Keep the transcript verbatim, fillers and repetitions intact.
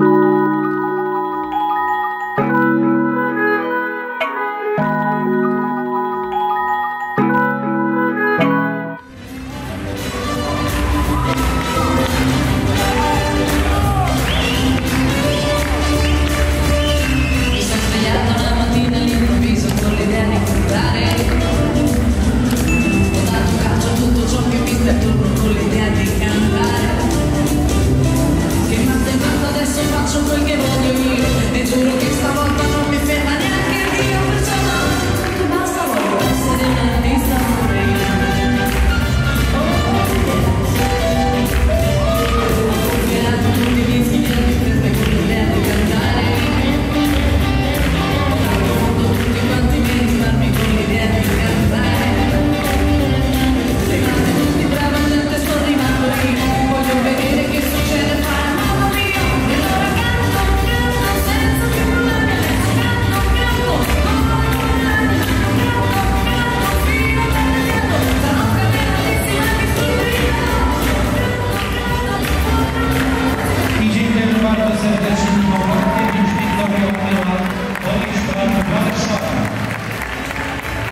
We're gonna